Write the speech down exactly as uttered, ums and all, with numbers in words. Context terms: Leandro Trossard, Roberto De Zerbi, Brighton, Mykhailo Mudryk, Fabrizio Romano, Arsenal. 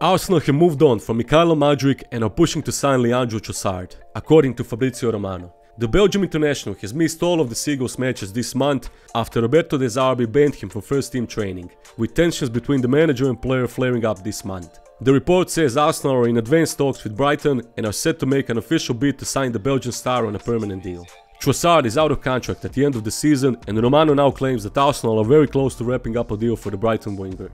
Arsenal have moved on from Mykhailo Mudryk and are pushing to sign Leandro Trossard, according to Fabrizio Romano. The Belgium international has missed all of the Seagulls matches this month after Roberto De Zerbi banned him from first team training, with tensions between the manager and player flaring up this month. The report says Arsenal are in advanced talks with Brighton and are set to make an official bid to sign the Belgian star on a permanent deal. Trossard is out of contract at the end of the season, and Romano now claims that Arsenal are very close to wrapping up a deal for the Brighton winger.